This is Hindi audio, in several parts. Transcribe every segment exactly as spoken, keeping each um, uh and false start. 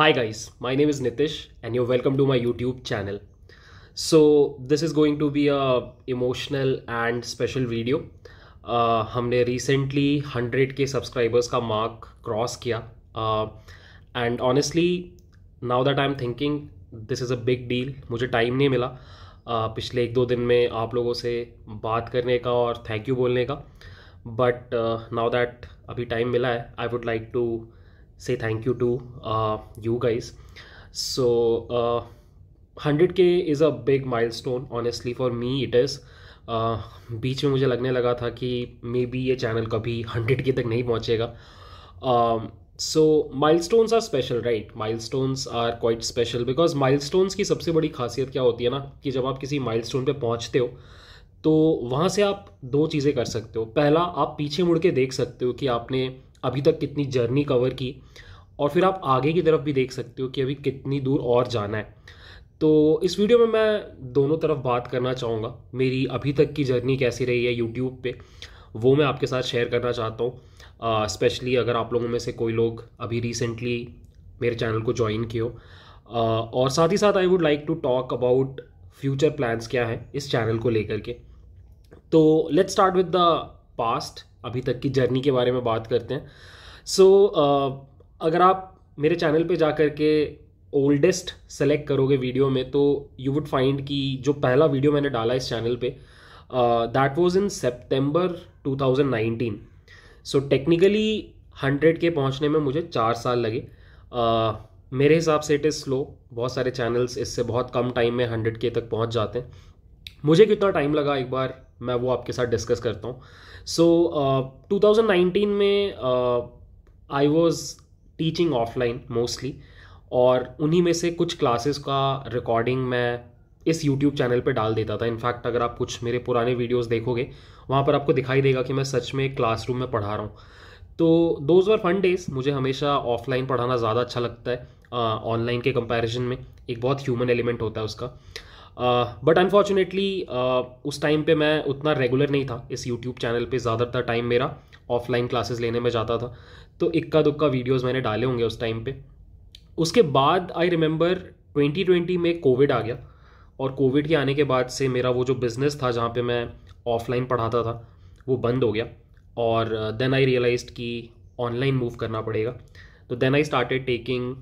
Hi guys, my name is Nitish and you're welcome to my YouTube channel. So this is going to be a emotional and special video. Uh, हमने recently hundred के subscribers का mark cross किया uh, and honestly now that I'm thinking this is a big deal. मुझे time नहीं मिला uh, पिछले एक दो दिन में आप लोगों से बात करने का और thank you बोलने का but uh, now that अभी time मिला है I would like to say thank you to uh, you guys. So uh, hundred K is a big milestone. Honestly for me it is. uh, बीच में मुझे लगने लगा था कि मे बी ये चैनल कभी hundred K तक नहीं पहुँचेगा. So milestones are special right. Milestones are quite special because milestones की सबसे बड़ी खासियत क्या होती है ना कि जब आप किसी माइलस्टोन पे पहुँचते हो तो वहाँ से आप दो चीज़ें कर सकते हो. पहला, आप पीछे मुड़ के देख सकते हो कि आपने अभी तक कितनी जर्नी कवर की और फिर आप आगे की तरफ भी देख सकते हो कि अभी कितनी दूर और जाना है. तो इस वीडियो में मैं दोनों तरफ बात करना चाहूँगा. मेरी अभी तक की जर्नी कैसी रही है यूट्यूब पे वो मैं आपके साथ शेयर करना चाहता हूँ, स्पेशली अगर आप लोगों में से कोई लोग अभी रिसेंटली मेरे चैनल को ज्वाइन किए हो. uh, और साथ ही साथ I would like to talk about future plans क्या हैं इस चैनल को लेकर के. तो let's start with the past. अभी तक की जर्नी के बारे में बात करते हैं. सो so, uh, अगर आप मेरे चैनल पे जा कर के ओल्डेस्ट सेलेक्ट करोगे वीडियो में तो यू वुड फाइंड कि जो पहला वीडियो मैंने डाला इस चैनल पे that was in September two thousand nineteen. So technically hundred K पहुंचने में मुझे चार साल लगे. uh, मेरे हिसाब से इट इज़ स्लो. बहुत सारे चैनल्स इससे बहुत कम टाइम में hundred K तक पहुँच जाते हैं. मुझे कितना टाइम लगा एक बार मैं वो आपके साथ डिस्कस करता हूँ. So so, uh, two thousand nineteen में I was teaching offline mostly और उन्हीं में से कुछ क्लासेस का रिकॉर्डिंग मैं इस यूट्यूब चैनल पे डाल देता था. इनफैक्ट अगर आप कुछ मेरे पुराने वीडियोस देखोगे वहाँ पर आपको दिखाई देगा कि मैं सच में क्लासरूम में पढ़ा रहा हूँ. तो दोज वर फन डेज. मुझे हमेशा ऑफलाइन पढ़ाना ज़्यादा अच्छा लगता है ऑनलाइन uh, के कंपैरिजन में. एक बहुत ह्यूमन एलिमेंट होता है उसका. बट uh, अनफॉर्चुनेटली uh, उस टाइम पे मैं उतना रेगुलर नहीं था इस यूट्यूब चैनल पे. ज़्यादातर टाइम मेरा ऑफलाइन क्लासेस लेने में जाता था तो इक्का दुक्का वीडियोस मैंने डाले होंगे उस टाइम पे. उसके बाद आई रिमेंबर ट्वेंटी ट्वेंटी में कोविड आ गया और कोविड के आने के बाद से मेरा वो जो बिज़नेस था जहाँ पे मैं ऑफलाइन पढ़ाता था वो बंद हो गया और देन आई रियलाइज्ड कि ऑनलाइन मूव करना पड़ेगा. तो then I started taking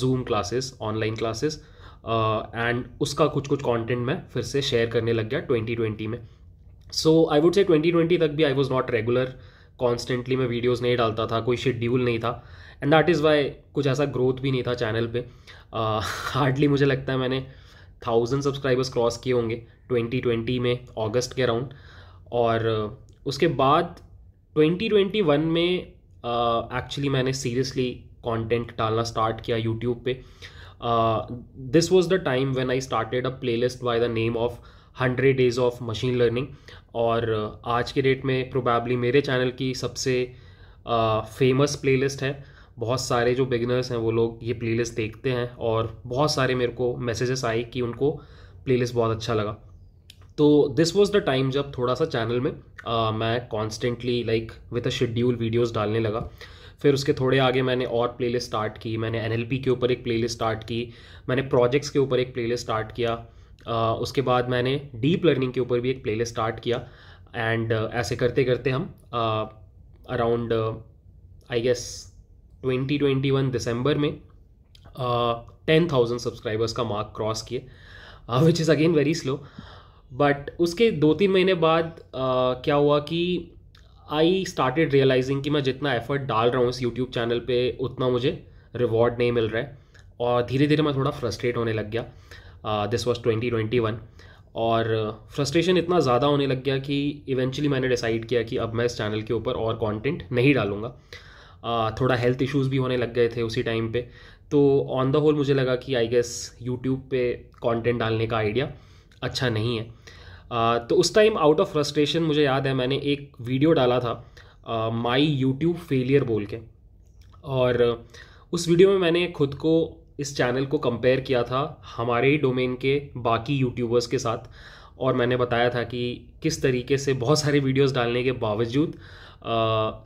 Zoom classes, online classes and uh, उसका कुछ कुछ कंटेंट मैं फिर से शेयर करने लग गया ट्वेंटी ट्वेंटी में. So I would say twenty twenty तक भी I was not regular. Constantly मैं वीडियोस नहीं डालता था, कोई शेड्यूल नहीं था एंड दैट इज़ वाई कुछ ऐसा ग्रोथ भी नहीं था चैनल पे. हार्डली uh, मुझे लगता है मैंने थाउजेंड सब्सक्राइबर्स क्रॉस किए होंगे ट्वेंटी ट्वेंटी में अगस्त के अराउंड. और uh, उसके बाद ट्वेंटी ट्वेंटी वन में एक्चुअली uh, मैंने सीरियसली कॉन्टेंट डालना स्टार्ट किया यूट्यूब पे. This was the time when I started a playlist by the name of hundred days of machine learning. और uh, आज के डेट में प्रोबेबली मेरे चैनल की सबसे फेमस प्ले लिस्ट है. बहुत सारे जो बिगिनर्स हैं वो लोग ये प्ले लिस्ट देखते हैं और बहुत सारे मेरे को मैसेजेस आए कि उनको प्ले लिस्ट बहुत अच्छा लगा. तो दिस वॉज द टाइम जब थोड़ा सा चैनल में uh, मैं constantly like with a schedule videos डालने लगा. फिर उसके थोड़े आगे मैंने और प्लेलिस्ट स्टार्ट की. मैंने एन एल पी के ऊपर एक प्लेलिस्ट स्टार्ट की, मैंने प्रोजेक्ट्स के ऊपर एक प्लेलिस्ट स्टार्ट किया. uh, उसके बाद मैंने डीप लर्निंग के ऊपर भी एक प्लेलिस्ट स्टार्ट किया एंड uh, ऐसे करते करते हम around I guess twenty twenty one दिसंबर में टेन थाउजेंड सब्सक्राइबर्स का मार्क क्रॉस किए which is again very slow. But उसके दो तीन महीने बाद uh, क्या हुआ कि आई स्टार्टेड रियलाइजिंग कि मैं जितना एफर्ट डाल रहा हूँ इस यूट्यूब चैनल पे उतना मुझे रिवॉर्ड नहीं मिल रहा है और धीरे धीरे मैं थोड़ा फ्रस्ट्रेट होने लग गया. This was twenty twenty one और फ्रस्ट्रेशन uh, इतना ज़्यादा होने लग गया कि इवेंचुअली मैंने डिसाइड किया कि अब मैं इस चैनल के ऊपर और कंटेंट नहीं डालूँगा. uh, थोड़ा हेल्थ इश्यूज़ भी होने लग गए थे उसी टाइम पे. तो ऑन द होल मुझे लगा कि आई गेस यूट्यूब पे कॉन्टेंट डालने का आइडिया अच्छा नहीं है. Uh, तो उस टाइम आउट ऑफ फ्रस्ट्रेशन मुझे याद है मैंने एक वीडियो डाला था माई यूट्यूब फेलियर बोल के. और uh, उस वीडियो में मैंने खुद को इस चैनल को कंपेयर किया था हमारे ही डोमेन के बाकी यूट्यूबर्स के साथ और मैंने बताया था कि किस तरीके से बहुत सारे वीडियोस डालने के बावजूद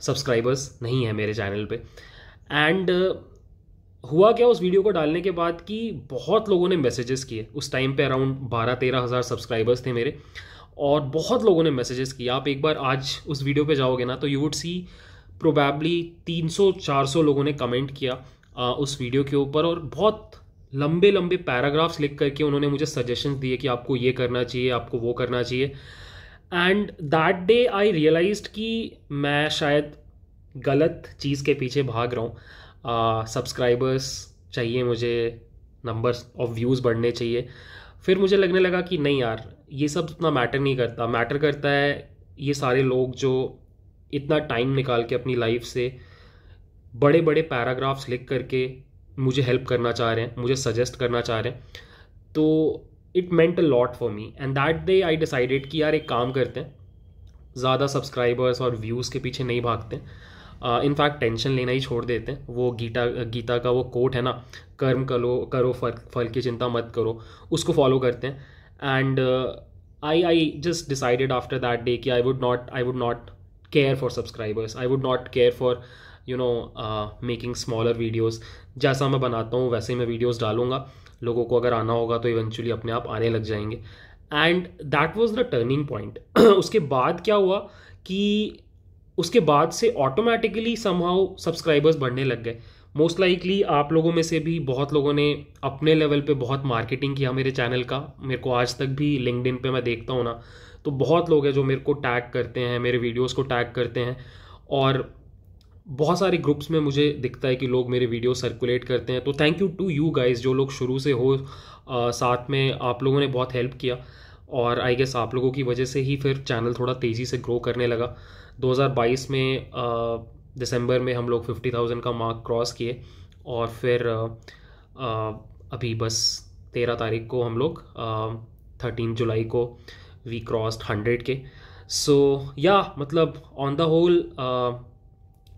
सब्सक्राइबर्स uh, नहीं है मेरे चैनल पे. एंड हुआ क्या उस वीडियो को डालने के बाद कि बहुत लोगों ने मैसेजेस किए। उस टाइम पे अराउंड बारह तेरह हज़ार सब्सक्राइबर्स थे मेरे, और बहुत लोगों ने मैसेजेस किए। आप एक बार आज उस वीडियो पे जाओगे ना तो यू वुड सी प्रोबेबली तीन सौ चार सौ लोगों ने कमेंट किया आ, उस वीडियो के ऊपर, और बहुत लंबे लंबे पैराग्राफ्स लिख करके उन्होंने मुझे सजेशंस दिए कि आपको ये करना चाहिए, आपको वो करना चाहिए। And that day I realised कि मैं शायद गलत चीज़ के पीछे भाग रहा हूँ। सब्सक्राइबर्स चाहिए मुझे, नंबर्स ऑफ व्यूज़ बढ़ने चाहिए। फिर मुझे लगने लगा कि नहीं यार, ये सब इतना मैटर नहीं करता। मैटर करता है ये सारे लोग जो इतना टाइम निकाल के अपनी लाइफ से बड़े बड़े पैराग्राफ्स लिख करके मुझे हेल्प करना चाह रहे हैं, मुझे सजेस्ट करना चाह रहे हैं। तो it meant a lot for me, and that day I decided कि यार एक काम करते हैं, ज़्यादा सब्सक्राइबर्स और व्यूज़ के पीछे नहीं भागते, इनफैक्ट uh, टेंशन लेना ही छोड़ देते हैं। वो गीता गीता का वो कोट है ना, कर्म करो करो फल फल की चिंता मत करो, उसको फॉलो करते हैं। And I I just decided after that day कि I would not I would not care for subscribers, I would not care for you know making smaller videos. जैसा मैं बनाता हूँ वैसे ही मैं वीडियोज़ डालूंगा, लोगों को अगर आना होगा तो इवेंचुअली अपने आप आने लग जाएंगे। And that was the turning point. उसके बाद क्या हुआ कि उसके बाद से ऑटोमेटिकली समहाउ सब्सक्राइबर्स बढ़ने लग गए। मोस्ट लाइकली आप लोगों में से भी बहुत लोगों ने अपने लेवल पे बहुत मार्केटिंग किया मेरे चैनल का। मेरे को आज तक भी लिंक्डइन पे मैं देखता हूँ ना, तो बहुत लोग हैं जो मेरे को टैग करते हैं, मेरे वीडियोस को टैग करते हैं, और बहुत सारे ग्रुप्स में मुझे दिखता है कि लोग मेरे वीडियो सर्कुलेट करते हैं। तो thank you to you guys, जो लोग शुरू से हो आ, साथ में आप लोगों ने बहुत हेल्प किया, और आई गेस आप लोगों की वजह से ही फिर चैनल थोड़ा तेज़ी से ग्रो करने लगा। दो हज़ार बाईस में दिसंबर में हम लोग फिफ्टी थाउज़ेंड का मार्क क्रॉस किए, और फिर आ, अभी बस तेरह तारीख को हम लोग थर्टीन जुलाई को वी क्रॉस्ड हंड्रेड के। सो या मतलब on the whole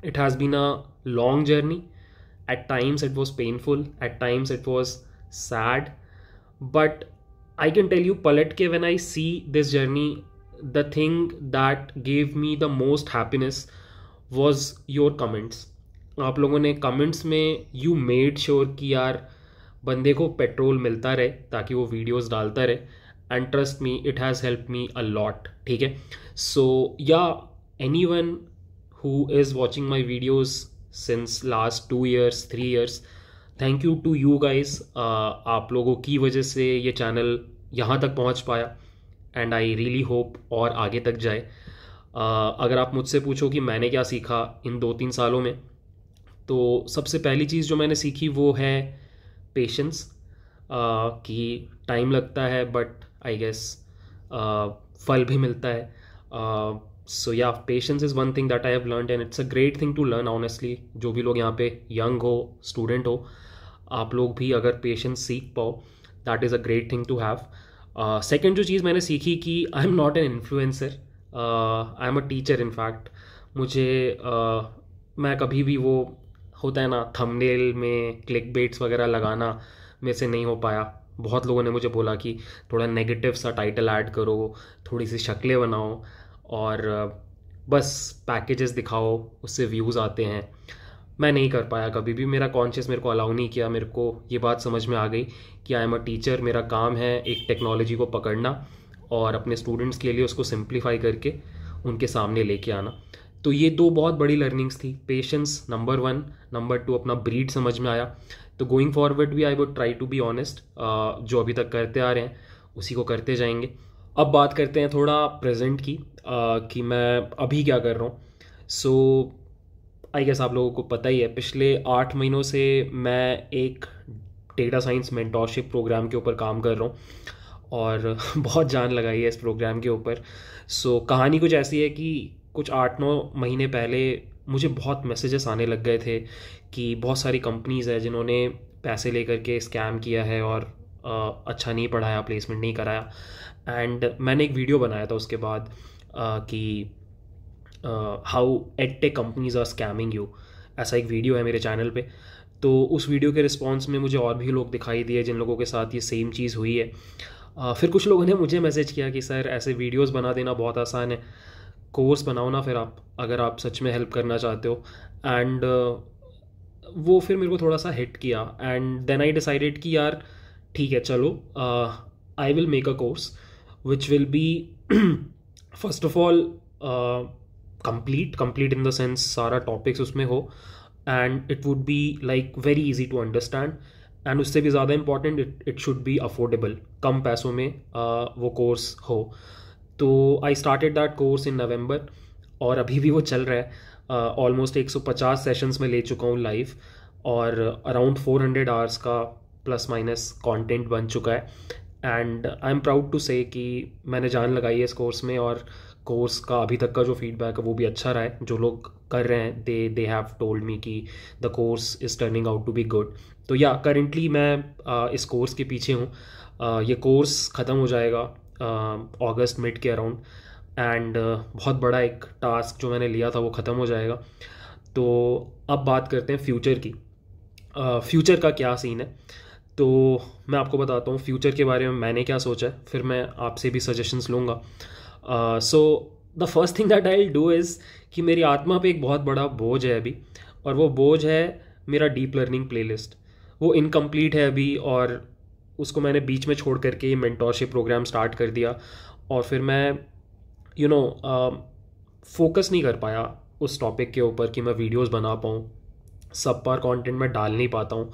it has been a long journey. At times it was painful, at times it was sad, but I can tell you पलट के when I see this journey, the thing that gave me the most happiness was your comments. आप लोगों ने comments में you made sure कि यार बंदे को पेट्रोल मिलता रहे ताकि वो videos डालता रहे, and trust me it has helped me a lot. ठीक है, so yeah, anyone who is watching my videos since last two years, three years, thank you to you guys. आप लोगों की वजह से ये चैनल यहाँ तक पहुँच पाया, एंड आई रियली होप और आगे तक जाए। uh, अगर आप मुझसे पूछो कि मैंने क्या सीखा इन दो तीन सालों में, तो सबसे पहली चीज़ जो मैंने सीखी वो है पेशेंस, uh, कि टाइम लगता है बट आई गेस फल भी मिलता है। So yeah patience is one thing that I have learned, and it's a great thing to learn honestly. जो भी लोग यहाँ पे यंग हो, स्टूडेंट हो, आप लोग भी अगर पेशेंस सीख पाओ that is a great thing to have. Second जो चीज़ मैंने सीखी कि I am not an influencer, I am a teacher. In fact मुझे uh, मैं कभी भी वो होता है ना थंबनेल में क्लिक बेट्स वगैरह लगाना, मेरे से नहीं हो पाया। बहुत लोगों ने मुझे बोला कि थोड़ा नेगेटिव सा टाइटल ऐड करो, थोड़ी सी शक्लें बनाओ और बस पैकेजेस दिखाओ, उससे व्यूज़ आते हैं। मैं नहीं कर पाया कभी भी, मेरा कॉन्शियस मेरे को अलाउ नहीं किया। मेरे को ये बात समझ में आ गई कि आई एम अ टीचर, मेरा काम है एक टेक्नोलॉजी को पकड़ना और अपने स्टूडेंट्स के लिए उसको सिंप्लीफाई करके उनके सामने लेके आना। तो ये दो बहुत बड़ी लर्निंग्स थी, patience number one, number two अपना ब्रीड समझ में आया। तो गोइंग फॉरवर्ड भी I would try to be honest, जो अभी तक करते आ रहे हैं उसी को करते जाएंगे। अब बात करते हैं थोड़ा प्रेजेंट की, आ, कि मैं अभी क्या कर रहा हूँ। सो आई गेस आप लोगों को पता ही है, पिछले आठ महीनों से मैं एक डेटा साइंस मेंटोरशिप प्रोग्राम के ऊपर काम कर रहा हूँ, और बहुत जान लगाई है इस प्रोग्राम के ऊपर। सो so, कहानी कुछ ऐसी है कि कुछ आठ नौ महीने पहले मुझे बहुत मैसेजेस आने लग गए थे कि बहुत सारी कंपनीज़ हैं जिन्होंने पैसे लेकर के स्कैम किया है और अच्छा नहीं पढ़ाया, प्लेसमेंट नहीं कराया। एंड मैंने एक वीडियो बनाया था उसके बाद कि how edtech companies are scamming you, ऐसा एक वीडियो है मेरे चैनल पे। तो उस वीडियो के रिस्पॉन्स में मुझे और भी लोग दिखाई दिए जिन लोगों के साथ ये सेम चीज़ हुई है। uh, फिर कुछ लोगों ने मुझे मैसेज किया कि सर ऐसे वीडियोस बना देना बहुत आसान है, कोर्स बनाओ ना फिर आप, अगर आप सच में हेल्प करना चाहते हो। एंड वो फिर मेरे को थोड़ा सा हिट किया एंड देन आई डिसाइडेड कि यार ठीक है चलो I will make a course which will be first of all complete complete in the sense सारा टॉपिक्स उसमें हो and it would be like very easy to understand and उससे भी ज़्यादा important it it should be affordable, कम पैसों में uh, वो कोर्स हो. तो I started that course in November और अभी भी वो चल रहा है. ऑलमोस्ट एक सौ पचास सेशंस में ले चुका हूँ लाइव और अराउंड फोर हंड्रेड आवर्स का प्लस माइनस कंटेंट बन चुका है. And I am proud to say कि मैंने जान लगाई है इस कोर्स में और कोर्स का अभी तक का जो फीडबैक है वो भी अच्छा रहा है. जो लोग कर रहे हैं दे दे हैव टोल्ड मी कि the course is turning out to be good. तो या करेंटली मैं uh, इस कोर्स के पीछे हूँ. uh, ये कोर्स ख़त्म हो जाएगा अगस्त uh, मिड के अराउंड एंड uh, बहुत बड़ा एक टास्क जो मैंने लिया था वो ख़त्म हो जाएगा. तो अब बात करते हैं फ्यूचर की. फ्यूचर uh, का क्या सीन है तो मैं आपको बताता हूँ फ्यूचर के बारे में मैंने क्या सोचा है, फिर मैं आपसे भी सजेशंस लूँगा. So the first thing that I will do is कि मेरी आत्मा पे एक बहुत बड़ा बोझ है अभी और वो बोझ है मेरा डीप लर्निंग प्लेलिस्ट. वो इनकम्प्लीट है अभी और उसको मैंने बीच में छोड़ करके मेंटोरशिप प्रोग्राम स्टार्ट कर दिया और फिर मैं यू नो फोकस नहीं कर पाया उस टॉपिक के ऊपर कि मैं वीडियोस बना पाऊँ. सब पर कंटेंट मैं डाल नहीं पाता हूँ,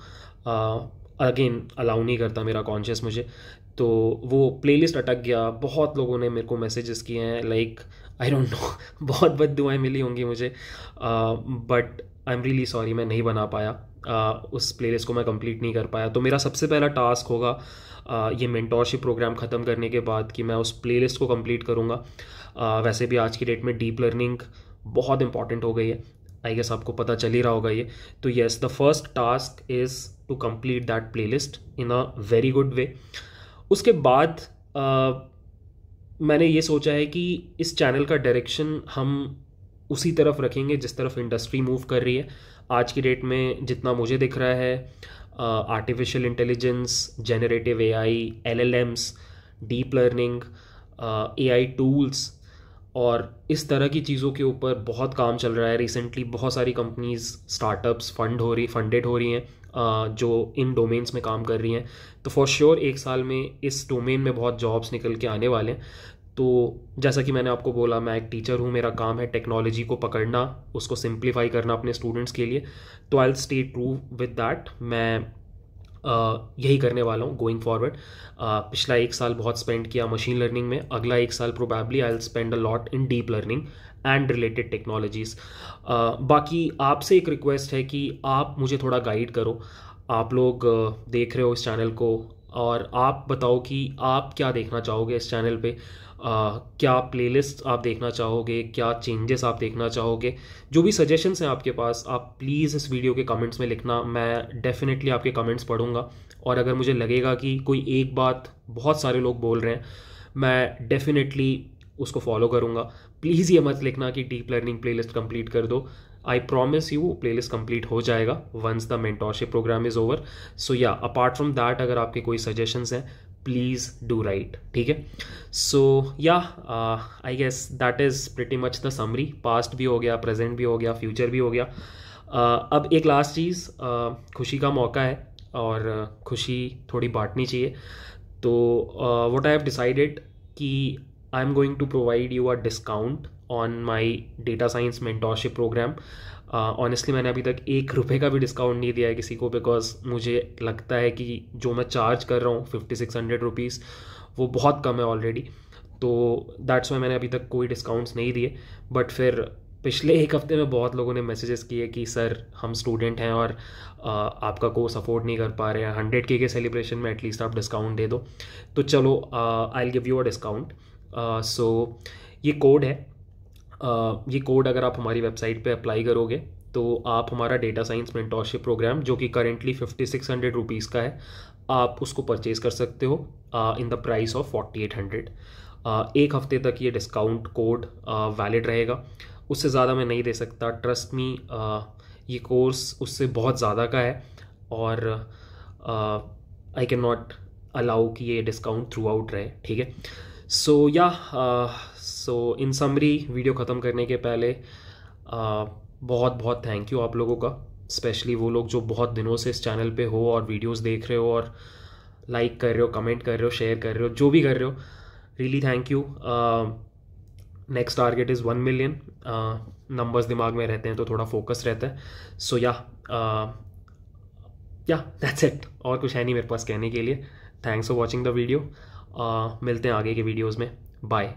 अगेन अलाउ नहीं करता मेरा कॉन्शियस मुझे. तो वो प्लेलिस्ट अटक गया. बहुत लोगों ने मेरे को मैसेजेस किए हैं लाइक आई डोंट नो बहुत बददुआएं मिली होंगी मुझे but I am really sorry मैं नहीं बना पाया. Uh, उस प्लेलिस्ट को मैं कंप्लीट नहीं कर पाया. तो मेरा सबसे पहला टास्क होगा uh, ये मेंटोरशिप प्रोग्राम ख़त्म करने के बाद कि मैं उस प्लेलिस्ट को कंप्लीट करूँगा. uh, वैसे भी आज की डेट में डीप लर्निंग बहुत इंपॉर्टेंट हो गई है, आई गेस आपको पता चल ही रहा होगा ये. तो yes the first task is to complete that playlist in a very good way. उसके बाद uh, मैंने ये सोचा है कि इस चैनल का डायरेक्शन हम उसी तरफ रखेंगे जिस तरफ इंडस्ट्री मूव कर रही है. आज की डेट में जितना मुझे दिख रहा है artificial intelligence, generative AI, LLMs, deep learning, AI tools और इस तरह की चीज़ों के ऊपर बहुत काम चल रहा है. रिसेंटली बहुत सारी कंपनीज़, स्टार्टअप्स फंड हो रही फंडेड हो रही हैं uh, जो इन डोमेन्स में काम कर रही हैं. तो फॉर श्योर एक साल में इस डोमेन में बहुत जॉब्स निकल के आने वाले हैं. तो जैसा कि मैंने आपको बोला मैं एक टीचर हूँ, मेरा काम है टेक्नोलॉजी को पकड़ना, उसको सिंप्लीफाई करना अपने स्टूडेंट्स के लिए. तो I will stay true with that. मैं आ, यही करने वाला हूँ गोइंग फॉरवर्ड. पिछला एक साल बहुत स्पेंड किया मशीन लर्निंग में, अगला एक साल probably I will spend a lot in deep learning and related technologies. बाकी आपसे एक रिक्वेस्ट है कि आप मुझे थोड़ा गाइड करो. आप लोग देख रहे हो इस चैनल को और आप बताओ कि आप क्या देखना चाहोगे इस चैनल पे. Uh, क्या प्लेलिस्ट आप देखना चाहोगे, क्या चेंजेस आप देखना चाहोगे. जो भी सजेशंस हैं आपके पास आप प्लीज़ इस वीडियो के कमेंट्स में लिखना. मैं डेफिनेटली आपके कमेंट्स पढ़ूंगा और अगर मुझे लगेगा कि कोई एक बात बहुत सारे लोग बोल रहे हैं मैं डेफिनेटली उसको फॉलो करूंगा. प्लीज़ ये मत लिखना कि डीप लर्निंग प्लेलिस्ट कंप्लीट कर दो. I promise you playlist complete हो जाएगा once the mentorship programme is over. So yeah apart from that अगर आपके कोई सजेशंस हैं प्लीज़ डू राइट. ठीक है. So yeah I guess that is pretty much the summary. Past भी हो गया, प्रेजेंट भी हो गया, फ्यूचर भी हो गया. uh, अब एक लास्ट चीज़, uh, खुशी का मौका है और uh, खुशी थोड़ी बांटनी चाहिए. तो व्हाट आई हैव डिसाइडेड कि I am going to provide you a discount on my data science mentorship programme. Honestly मैंने अभी तक एक रुपये का भी डिस्काउंट नहीं दिया है किसी को बिकॉज मुझे लगता है कि जो मैं चार्ज कर रहा हूँ फिफ्टी सिक्स हंड्रेड रुपीज़ वो बहुत कम है ऑलरेडी. तो दैट्स वाई मैंने अभी तक कोई डिस्काउंट्स नहीं दिए. बट फिर पिछले एक हफ्ते में बहुत लोगों ने मैसेजेस किए कि सर हम स्टूडेंट हैं और आ, आपका कोर्स अफोर्ड नहीं कर पा रहे हैं, हंड्रेड के के सेलिब्रेशन में एटलीस्ट आप डिस्काउंट दे दो. तो चलो I will give you a discount. So ये कोड है. Uh, ये कोड अगर आप हमारी वेबसाइट पे अप्लाई करोगे तो आप हमारा डेटा साइंस मेंटोरशिप प्रोग्राम जो कि currently fifty six hundred rupees का है आप उसको परचेज़ कर सकते हो in the price of forty eight hundred. एक हफ्ते तक ये डिस्काउंट कोड वैलिड रहेगा. उससे ज़्यादा मैं नहीं दे सकता, ट्रस्ट मी. uh, ये कोर्स उससे बहुत ज़्यादा का है और आई कैन नॉट अलाउ कि ये डिस्काउंट थ्रू आउट रहे. ठीक है. सो या सो इन समरी वीडियो ख़त्म करने के पहले uh, बहुत बहुत थैंक यू आप लोगों का. स्पेशली वो लोग जो बहुत दिनों से इस चैनल पे हो और वीडियोस देख रहे हो और लाइक कर रहे हो, कमेंट कर रहे हो, शेयर कर रहे हो, जो भी कर रहे हो, really thank you. Next target is one million. Numbers दिमाग में रहते हैं तो थोड़ा फोकस रहता है. सो या या दैट्स इट. और कुछ है नहीं मेरे पास कहने के लिए. Thanks for watching the video. मिलते हैं आगे के वीडियोज़ में. बाय.